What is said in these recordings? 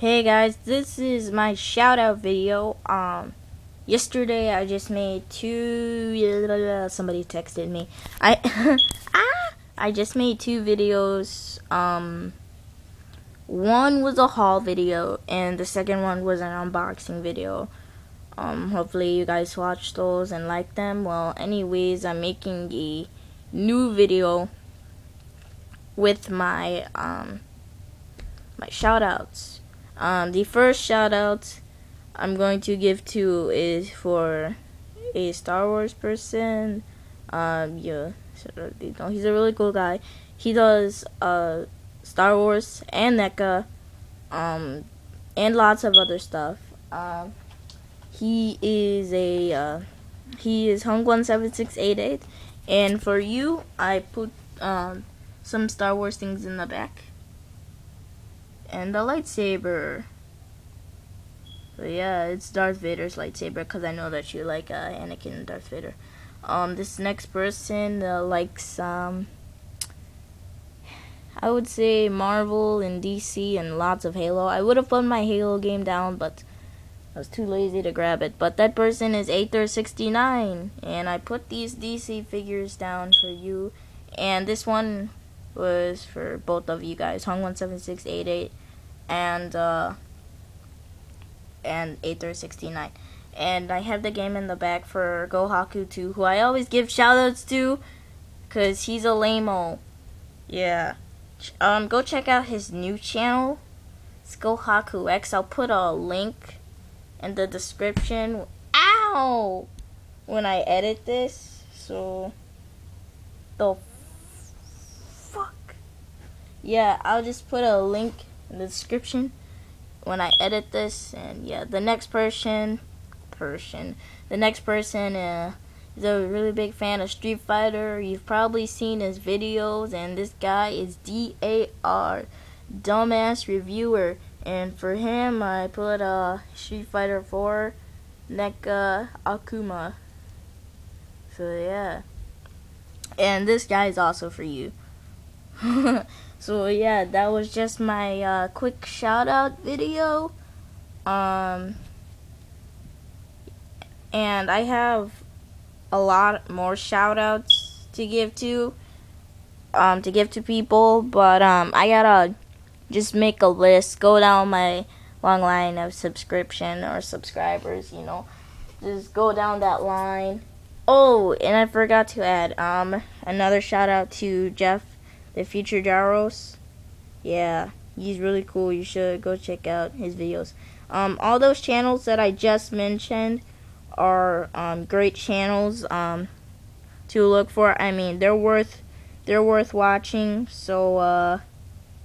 Hey guys, this is my shout out video. Yesterday I just made somebody texted me. I just made two videos. One was a haul video and the second one was an unboxing video. Hopefully you guys watch those and like them. Well, anyways, I'm making a new video with my my shout outs. The first shout out I'm going to give to is for a Star Wars person. Yeah, he's a really cool guy. He does Star Wars and NECA, and lots of other stuff. He is hung17688, and for you, I put some Star Wars things in the back. And the lightsaber. So yeah, it's Darth Vader's lightsaber because I know that you like Anakin and Darth Vader. This next person likes I would say Marvel and DC and lots of Halo. I would have put my Halo game down, but I was too lazy to grab it. But that person is Aether69, and I put these DC figures down for you. And this one was for both of you guys, hung17688 and Aether69. And I have the game in the back for GohakuX, who I always give shoutouts to, cause he's a lame-o. Yeah. Go check out his new channel. It's GohakuX. I'll put a link in the description. Ow! When I edit this, so the fuck. Yeah, I'll just put a link in the description when I edit this. And yeah, the next person. The next person is a really big fan of Street Fighter. You've probably seen his videos, and this guy is D.A.R., DumbAss Reviewer. And for him, I put Street Fighter 4, NECA, Akuma. So yeah. And this guy is also for you. So yeah, that was just my quick shout out video. And I have a lot more shout outs to give to people, but I gotta just make a list, go down my long line of subscription or subscribers, you know, just go down that line. Oh, and I forgot to add another shout out to Jeff, the future Jaros. Yeah, he's really cool. You should go check out his videos. All those channels that I just mentioned are great channels to look for. I mean, they're worth watching. So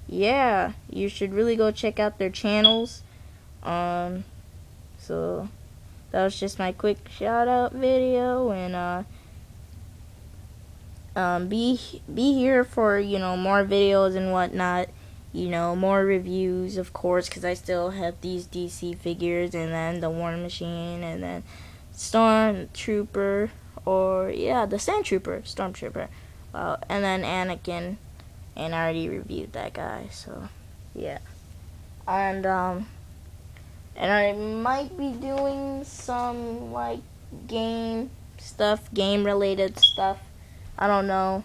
yeah, you should really go check out their channels. So that was just my quick shout out video, and be here for, you know, more videos and whatnot, you know, more reviews, of course, because I still have these DC figures, and then the War Machine, and then Stormtrooper, or yeah, the Stormtrooper, and then Anakin, and I already reviewed that guy, so yeah. And and I might be doing some like game stuff, game related stuff. I don't know.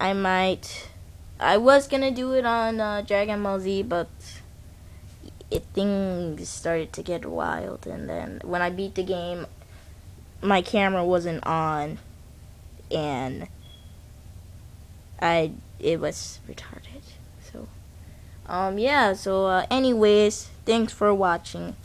I was gonna do it on Dragon Ball Z, but things started to get wild, and then when I beat the game, my camera wasn't on, and it was retarded. So, anyways, thanks for watching.